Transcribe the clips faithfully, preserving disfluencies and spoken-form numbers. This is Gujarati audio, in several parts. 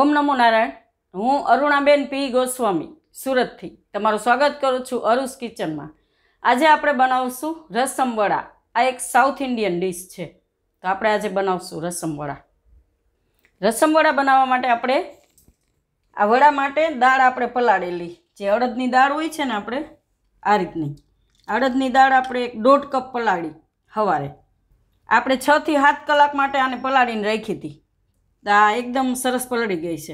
ઓમ નમો નારાયણ। હું અરુણાબેન પી ગોસ્વામી સુરતથી તમારું સ્વાગત કરું છું અરુઝ કિચનમાં। આજે આપણે બનાવશું રસમ વડા। આ એક સાઉથ ઇન્ડિયન ડીશ છે, તો આપણે આજે બનાવશું રસમ વડા। રસમ વડા બનાવવા માટે આપણે આ વડા માટે દાળ આપણે પલાળેલી જે અડદની દાળ હોય છે ને, આપણે આ રીતની અડદની દાળ આપણે એક દોઢ કપ પલાળી સવારે આપણે છ થી સાત કલાક માટે આને પલાળીને રાખી હતી। આ એકદમ સરસ પલળી ગઈ છે।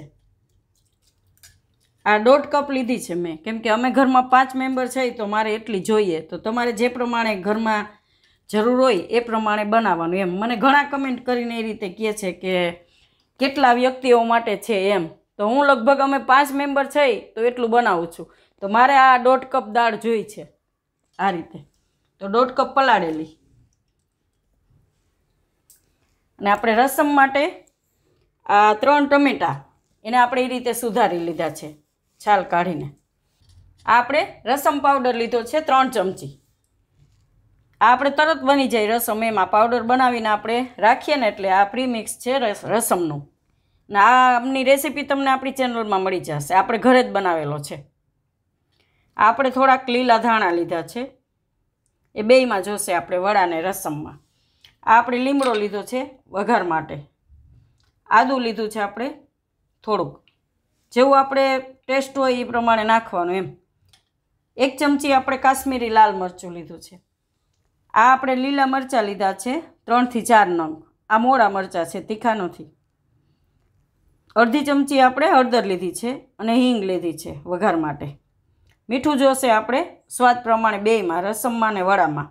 આ દોઢ કપ લીધી છે મેં, કેમ કે અમે ઘરમાં પાંચ મેમ્બર છે તો મારે એટલી જોઈએ। તો તમારે જે પ્રમાણે ઘરમાં જરૂર હોય એ પ્રમાણે બનાવવાનું। એમ મને ઘણા કમેન્ટ કરીને એ રીતે કહે છે કે કેટલા વ્યક્તિઓ માટે છે એમ, તો હું લગભગ અમે પાંચ મેમ્બર છે તો એટલું બનાવું છું। તો મારે આ દોઢ કપ દાળ જોઈ છે આ રીતે, તો દોઢ કપ પલાળેલી। અને આપણે રસમ માટે આ ત્રણ ટમેટા એને આપણે એ રીતે સુધારી લીધા છે છાલ કાઢીને। આપણે રસમ પાવડર લીધો છે ત્રણ ચમચી। આ આપણે તરત બની જાય રસમ, એમાં પાવડર બનાવીને આપણે રાખીએ ને, એટલે આ પ્રીમિક્સ છે રસમનું ને। આ આમની રેસીપી તમને આપણી ચેનલમાં મળી જશે, આપણે ઘરે જ બનાવેલો છે। આપણે થોડાક લીલા ધાણા લીધા છે, એ બેયમાં જોશે આપણે વડાને રસમમાં। આ આપણે લીમડો લીધો છે વઘાર માટે, આદું લીધું છે આપણે થોડુંક, જેવું આપણે ટેસ્ટ હોય એ પ્રમાણે નાખવાનું એમ। એક ચમચી આપણે કાશ્મીરી લાલ મરચું લીધું છે। આ આપણે લીલા મરચાં લીધા છે ત્રણથી ચાર નંગ, આ મોળા મરચાં છે, તીખા નથી। અડધી ચમચી આપણે હળદર લીધી છે અને હિંગ લીધી છે વઘાર માટે। મીઠું જોશે આપણે સ્વાદ પ્રમાણે, બેયમાં રસમમાં ને વડામાં।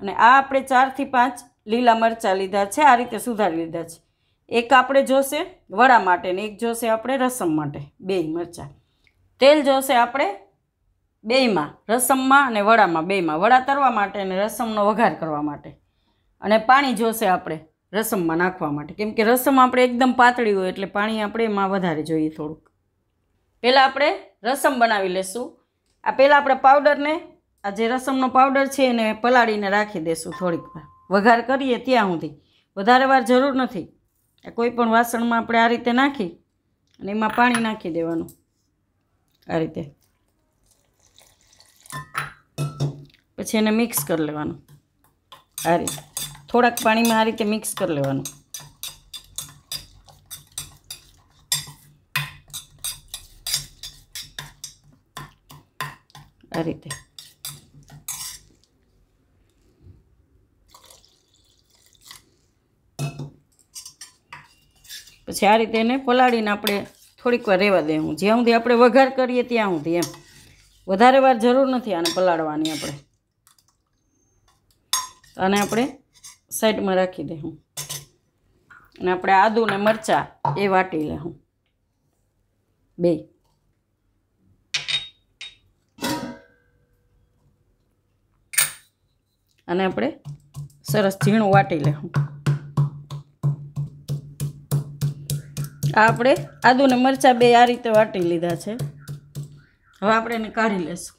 અને આ આપણે ચારથી પાંચ લીલા મરચાં લીધા છે આ રીતે સુધારી લીધા છે। એક આપણે જોશે વડા માટે ને એક જોશે આપણે રસમ માટે, બેય મરચાં। તેલ જોશે આપણે બેયમાં, રસમમાં અને વડામાં બેયમાં, વડા તરવા માટે અને રસમનો વઘાર કરવા માટે। અને પાણી જોશે આપણે રસમમાં નાખવા માટે, કેમ કે રસમ આપણે એકદમ પાતળી હોય એટલે પાણી આપણે એમાં વધારે જોઈએ થોડુંક। પહેલાં આપણે રસમ બનાવી લેશું। આ પહેલાં આપણે પાવડરને, આ જે રસમનો પાવડર છે એને પલાળીને રાખી દઈશું થોડીક વાર, વઘાર કરીએ ત્યાં સુધી, વધારે વાર જરૂર નથી। કોઈપણ વાસણમાં આપણે આ રીતે નાખી અને એમાં પાણી નાખી દેવાનું આ રીતે, પછી એને મિક્સ કરી લેવાનું આ રીતે, થોડાક પાણીમાં આ રીતે મિક્સ કરી લેવાનું। આ રીતે પછી આ રીતે એને પલાળીને આપણે થોડીક વાર રહેવા દેવું, જ્યાં સુધી આપણે વઘાર કરીએ ત્યાં સુધી એમ, વધારે વાર જરૂર નથી આને પલાળવાની આપણે। આને આપણે સાઈડમાં રાખી દેવું અને આપણે આદું ને મરચાં એ વાટી લેવું બે। અને આપણે સરસ ઝીણું વાટી લેવું। આ આપણે આદુ ને મરચાં બે આ રીતે વાટી લીધા છે, હવે આપણે એને કાઢી લેશું।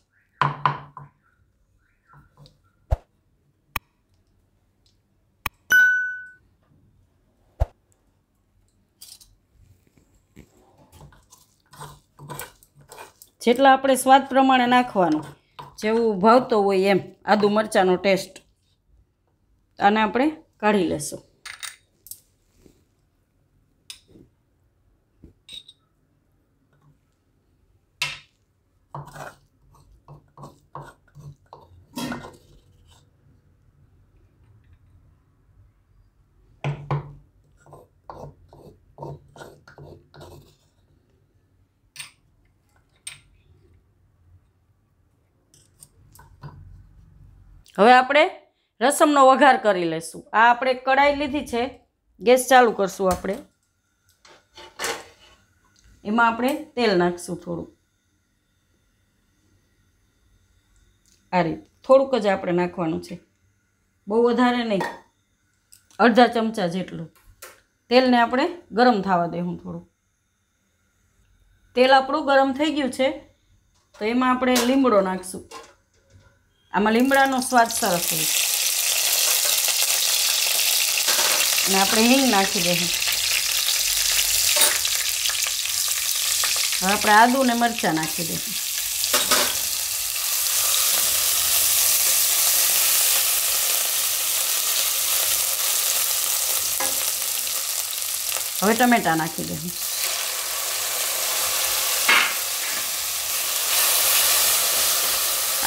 જેટલા આપણે સ્વાદ પ્રમાણે નાખવાનું, જેવું ભાવતો હોય એમ આદુ મરચાંનો ટેસ્ટ। આને આપણે કાઢી લેશું। હવે આપણે રસમનો વઘાર કરી લેશું। આ આપણે કડાઈ લીધી છે, ગેસ ચાલુ કરશું આપણે, એમાં આપણે તેલ નાખશું થોડું આ રીતે, થોડુંક જ આપણે નાખવાનું છે, બહુ વધારે નહીં, અડધા ચમચા જેટલું। તેલને આપણે ગરમ થવા દેવું થોડું। તેલ આપણું ગરમ થઈ ગયું છે તો એમાં આપણે લીમડો નાખશું। આમાં લીમડાનો સ્વાદ સરસ હોય અને આપણે હિંગ નાખી દઈએ। હવે આપણે આદુ અને મરચાં નાખી દઈશું. હવે ટમેટાં નાખી દઈશું. આ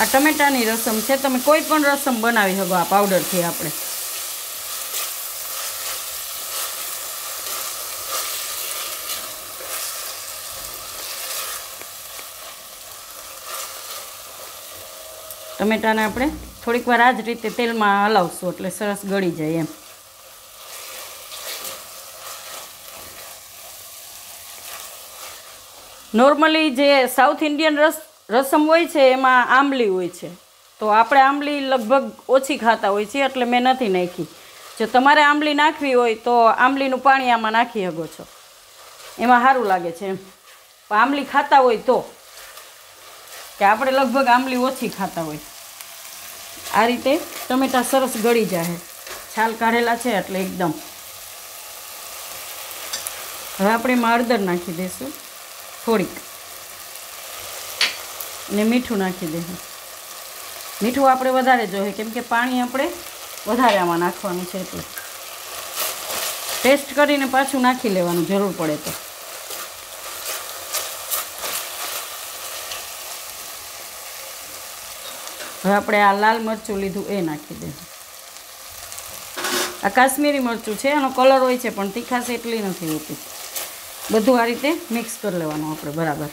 ટમેટાની રસમ છે, તમે કોઈ પણ રસમ બનાવી શકો આ પાવડરથી. આપણે ટમેટાને આપણે થોડીક વાર આ જ રીતે તેલમાં હલાવશું એટલે સરસ ગળી જાય એમ. નોર્મલી જે સાઉથ ઇન્ડિયન રસ રસમ હોય છે એમાં આંબલી હોય છે, તો આપણે આંબલી લગભગ ઓછી ખાતા હોય છે એટલે મેં નથી નાખી. જો તમારે આંબલી નાખવી હોય તો આંબલીનું પાણી આમાં નાખી શકો છો, એમાં સારું લાગે છે એમ. પણ આંબલી ખાતા હોય તો, કે આપણે લગભગ આંબલી ઓછી ખાતા હોય. આ રીતે ટમેટાં સરસ ગળી જાય, છાલ કાઢેલા છે એટલે એકદમ. હવે આપણે એમાં હળદર નાખી દઈશું થોડીક, અને મીઠું નાખી દઈશું. મીઠું આપણે વધારે જોઈએ કેમ કે પાણી આપણે વધારે આમાં નાખવાનું છે, એટલે ટેસ્ટ કરીને પાછું નાખી લેવાનું જરૂર પડે તો. હવે આપણે આ લાલ મરચું લીધું એ નાખી દઈશું. આ કાશ્મીરી મરચું છે, એનો કલર હોય છે પણ તીખાશ એટલી નથી હોતી. બધું આ રીતે મિક્સ કરી લેવાનું આપણે બરાબર.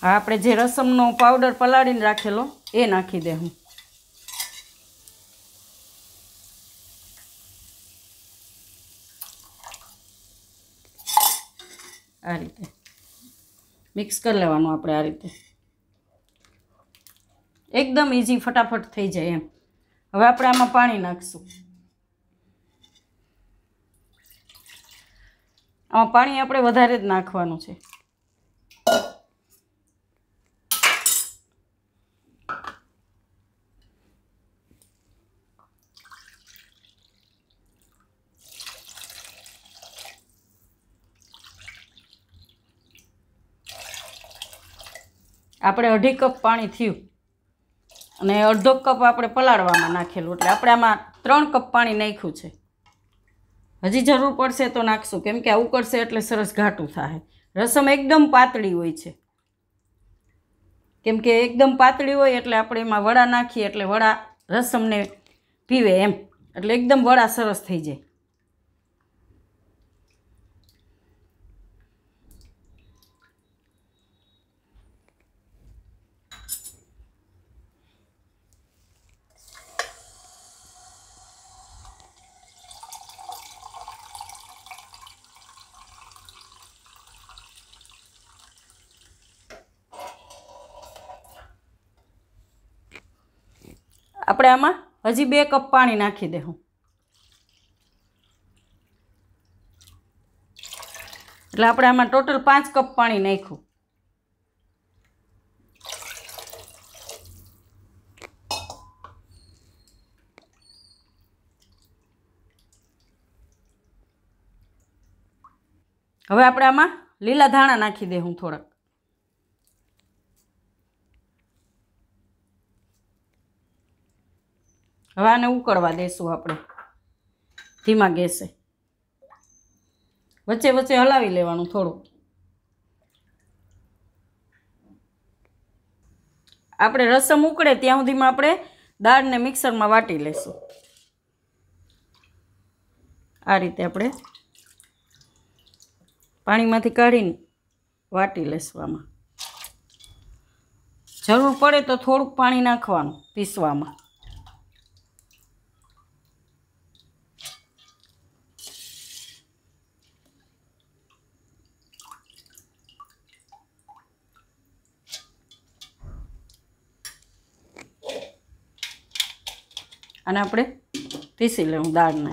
હા, આપણે જે રસમનો પાવડર પલાળીને રાખેલો એ નાખી દઈશું. આ રીતે મિક્સ કરી લેવાનું આપણે. આ રીતે એકદમ ઇઝી, ફટાફટ થઈ જાય એમ. હવે આપણે આમાં પાણી નાખશું. આમાં પાણી આપણે વધારે જ નાખવાનું છે. આપણે અઢી કપ પાણી થયું અને અડધો કપ આપણે પલાળવામાં નાખેલું, એટલે આપણે આમાં ત્રણ કપ પાણી નાખ્યું છે. હજી જરૂર પડશે તો નાખશું કેમ કે આ ઉકળશે એટલે સરસ ઘાટું થાય. રસમ એકદમ પાતળી હોય છે કેમ કે એકદમ પાતળી હોય એટલે આપણે એમાં વડા નાખીએ એટલે વડા રસમને પીવે એમ, એટલે એકદમ વડા સરસ થઈ જાય. આપણે આમાં હજી બે કપ પાણી નાખી દેવું, એટલે આપણે આમાં ટોટલ પાંચ કપ પાણી નાખ્યું. હવે આપણે આમાં લીલા ધાણા નાખી દેવું થોડાક. હવે આને ઉકળવા દઈશું આપણે ધીમા ગેસે, વચ્ચે વચ્ચે હલાવી લેવાનું થોડું. આપણે રસમ ઉકળે ત્યાં સુધીમાં આપણે દાળને મિક્સરમાં વાટી લઈશું. આ રીતે આપણે પાણીમાંથી કાઢીને વાટી લઈશું. આમાં જરૂર પડે તો થોડુંક પાણી નાખવાનું પીસવામાં. અને આપણે પીસી લેવું દાળને.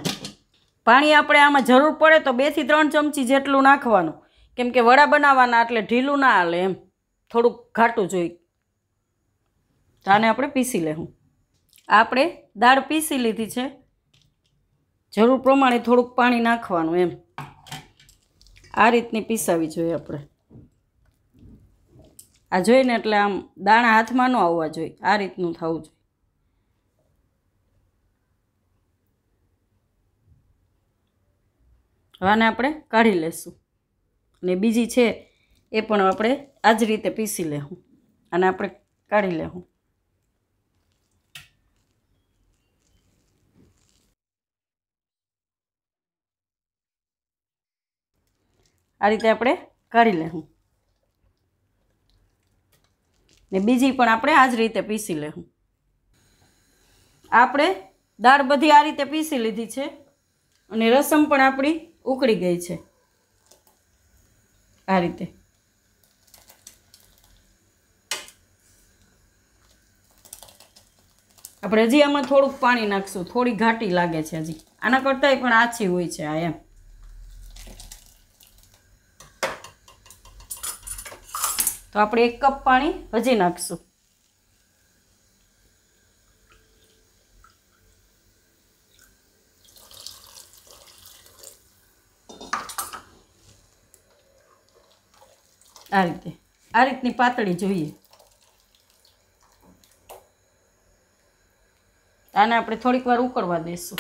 પાણી આપણે આમાં જરૂર પડે તો બેથી ત્રણ ચમચી જેટલું નાખવાનું કેમ કે વડા બનાવવાના એટલે ઢીલું ના હાલે એમ, થોડુંક ઘાટું જોઈએ. તો આને આપણે પીસી લેવું. આપણે દાળ પીસી લીધી છે, જરૂર પ્રમાણે થોડુંક પાણી નાખવાનું એમ. आ रीतनी पीसावी जोईए आपणे। आ जोईए ने एटले आम दाणा हाथमां न आववा जोईए, आ रीतनुं थवुं जोईए। हवे आने आपणे काढी लेशुं ने बीजी छे ए पण आपणे आ ज रीते पीसी लेशुं अने आपणे काढी लेशुं। आ रीते आपणे काढी लेशुं ने बीजी पण आपणे आ ज रीते पीसी लेशुं। आपणे दाळ बधी आ रीते पीसी लीधी छे अने रसम पण आपणी उकळी गई छे। आ रीते आपणे हजी आमां थोडुंक पाणी नाखशुं, थोड़ी घाटी लागे छे हजी, आना करतांय पण आछी होय छे आ एम। तो आपणे एक कप पाणी हजी नाखशुं। आ रीते आ रीतनी पातळी जोईए। आने आपणे थोड़ीक वार उकळवा देशुं।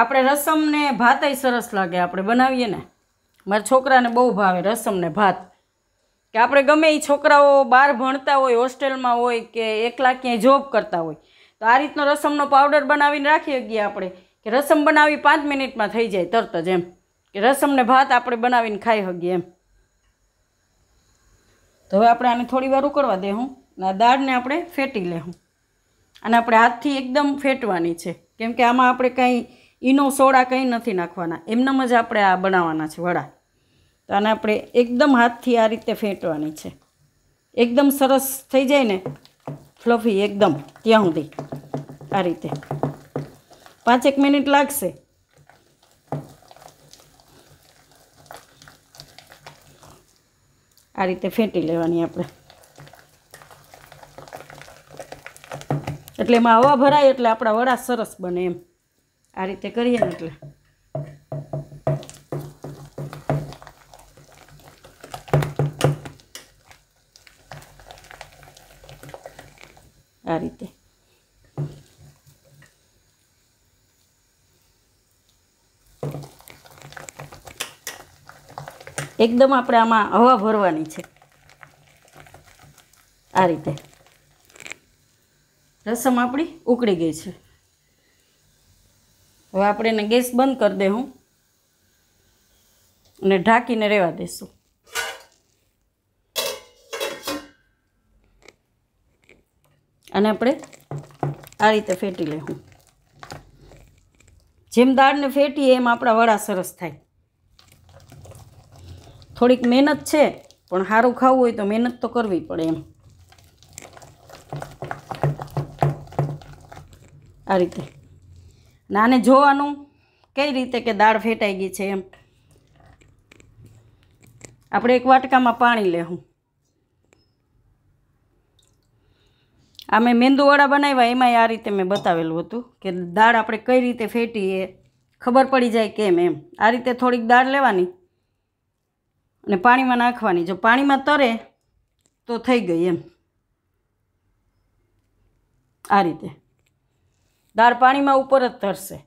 आपणे रसम ने भातय सरस लागे, आपणे बनावीए ने। मारा छोकराने बहु भावे रसम ने भात, कि आपणे गमे ई छोकराओ बार भणता होय, होस्टेलमां होय के एकला क्यांय जॉब करता होय, तो आ रीतनो रसमनो पाउडर बनावीने राखी हकीए आपणे, के रसम बनावी पांच मिनिटमां थई जाय तरत ज एम, के रसम ने भात आपणे बनावीने खाई हकीए एम। तो हवे आपणे आने थोड़ी वार उकळवा देहुं ने दाळने आपणे फेटी लेहुं अने आपणे हाथथी एकदम फेटवानी छे, केम के आमां आपणे कंई ईनो सोडा कंई नथी नाखवाना, एमनेम ज आपणे आ बनाववाना छे वड़ा। तो आने आपणे एकदम हाथथी आ रीते फेटवानी छे, एकदम सरस थई जाय ने फ्लफी एकदम त्यां सुधी। आ रीते पांच एक मिनिट लागशे। आ रीते फेटी लेवानी आपणे, एटले एमां हवा भराय एटले आपड़ा वड़ा सरस बने एम। आ रीते करीए ने एटले आ रीते एकदम आपणे आमां हवा भरवानी छे। आ रीते रसम आपणी उकळी गई छे। हवे आपणे ने गैस बंद कर देहुं अने ढांकीने रेवा देशुं। अने आपणे आ रीते फेटी लेहुं, जेम दाळने फेटीए एम आपड़ा वड़ा सरस थाय। थोड़ीक मेहनत छे पण सारूं खावुं होय तो मेहनत तो करवी पड़े एम। आ रीते नाने जोवानुं कई रीते के दाळ फेटाई गई छे एम। आपणे एक वाटकामां पाणी लेहुं। आ मे मेंदू वड़ा बनाव्या एमांय आ रीते मैं बतावेलुं हतुं के दाळ आपणे कई रीते फेटीए खबर पड़ी जाय केम एम। आ रीते थोड़ीक दाळ लेवानी अने पाणीमां नाखवानी, जो पाणीमां तरे तो थई गई एम। आ रीते दाळ पाणीमां उपर ज तरशे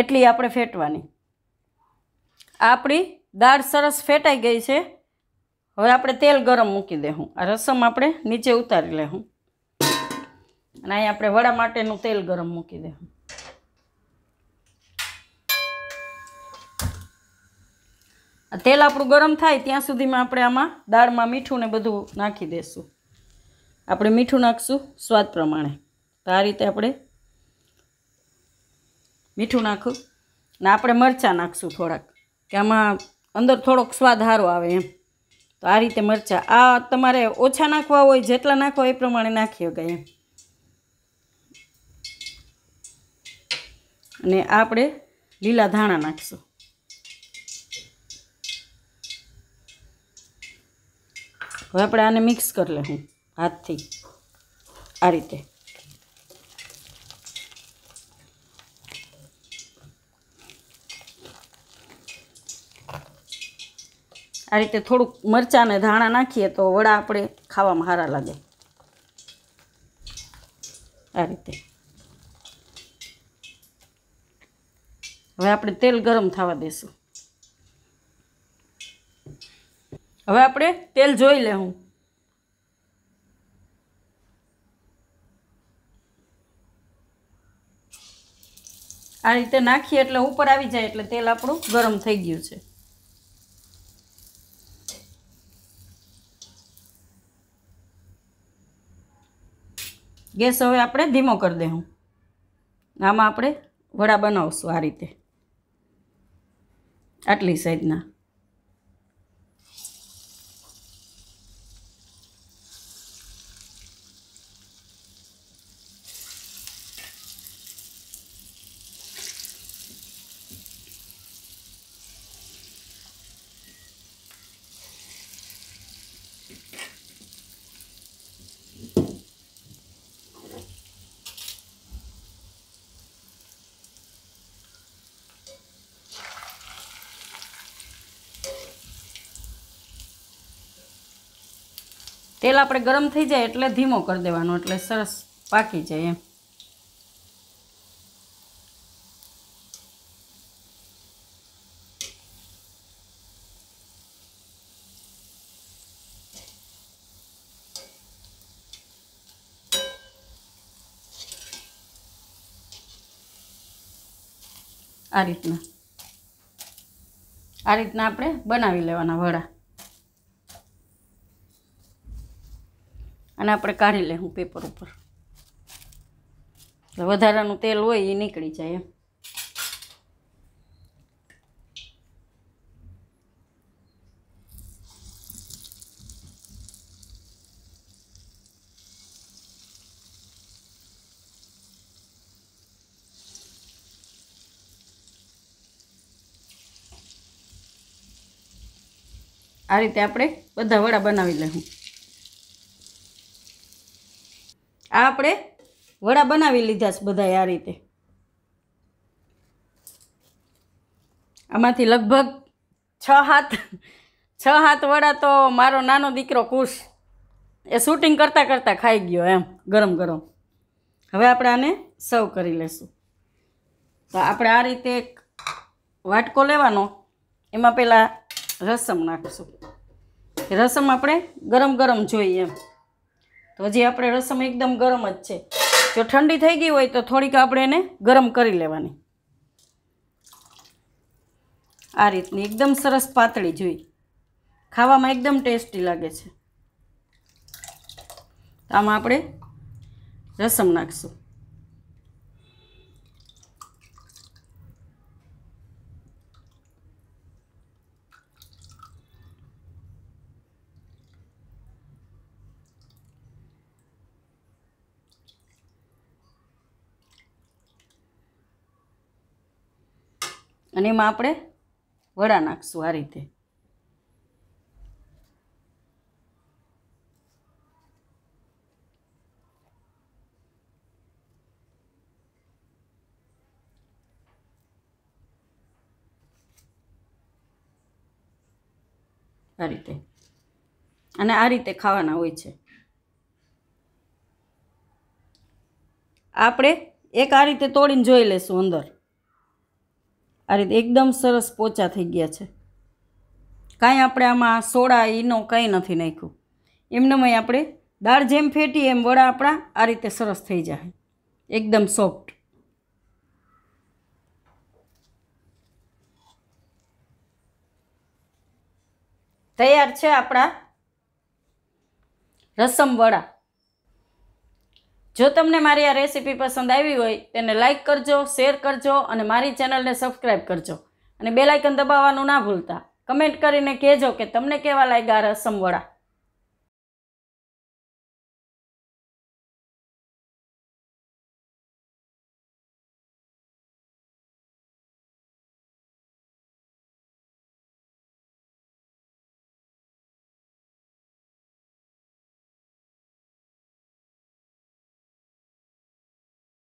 एटली आपणे फेटवानी। आपणी दाळ सरस फेटाई गई छे। हवे आपणे तेल गरम मूकी देहुं, आ रसम आपणे नीचे उतारी लेहुं अने अहीं आपणे वड़ा माटेनुं तेल गरम मूकी देहुं। आ तेल आपणुं गरम थाय त्यां सुधीमां आपणे आमां दाळमां मीठुं ने बधुं नाखी देशुं। आपणे मीठुं नाखशुं स्वाद प्रमाणे। तो आ रीते आपणे मीठुं नाखो ने आपणे मरचां नाखशुं थोड़ाक, के आमां अंदर थोड़ोक स्वाद सारो आवे एम। तो आ रीते मरचां आ तमारे ओछा नाखवा होय, जेटला नाखवा ए प्रमाणे नाखी हकाय एम। अने आपणे लीला धाणा नाखशुं। हवे आपणे आने मिक्स करी लेहुं हाथथी आ रीते। आ रीते थोड़ूं मरचा ने धाणा नाखीए तो वड़ा आपणे खावामां हारा लागे। आ रीते हवे आपणे तेल गरम थवा देशुं। हवे आपणे तेल जोई लेहुं। आ रीते नाखीए एटले उपर आवी जाय एटले तेल आपणुं गरम थई गयुं छे। गैस हवे आपणे धीमो करी देहुं। आमां आपणे वड़ा बनावशुं। आ रीते आटली साइजना तेल आपणे गरम थी जाए एटले धीमो कर देवानो, एटले सरस पाकी जाए एम। आ रीतना आ रीतना आपणे बनावी लेवाना वड़ा अने आपणे काढ़ी लेहुं पेपर उपर, तो वधारानुं तेल होय ए नीकળી जाय एम। आ रीते आपणे बधा वड़ा बनावी लेहुं। आ आपणे वड़ा बनावी लीधा छे बधाए। आ रीते आमांथी लगभग छ हाथ छ हाथ वड़ा तो मारो नानो दीकरो खुश ए शूटिंग करता करता खाई गयो एम, गरम गरम। हवे आपणे आने सर्व करी लेशुं। तो आपणे आ रीते एक वाटको लेवानो, एमां पहिला रसम नाखशुं। रसम आपणे गरम गरम જોઈએ એમ। तो हजी आप रसम एकदम गरम ज है, जो ठंडी थी गई हो तो थोड़ीक आप गरम कर लेवानी। आ रीतनी एकदम सरस पातली जोई, खावा में एकदम टेस्टी लगे। तो आम आप रसम नाखशु। અને એમાં આપણે વડા નાખશું આ રીતે। આ રીતે અને આ રીતે ખાવાના હોય છે આપણે। એક આ રીતે તોડીને જોઈ લેશું અંદર। आ रीते एकदम सरस पोचा थी गया है। कहीं आपणे आमां सोडा ईनो कहीं नथी नाख्युं। एमनेम आपणे दाळ जेम फेटी एम वड़ा आपणा आ रीते सरस थी जाए, एकदम सॉफ्ट। तैयार है आपणा रसम वड़ा। जो तमने मारी आ रेसिपी पसंद आई होय तेने लाइक करजो, शेर करजो और मारी चैनल ने सब्सक्राइब करजो और बेल आइकन दबाववानुं ना भूलता। कमेंट करीने कहेजो के तमने केवा लाग्या रसम वड़ा।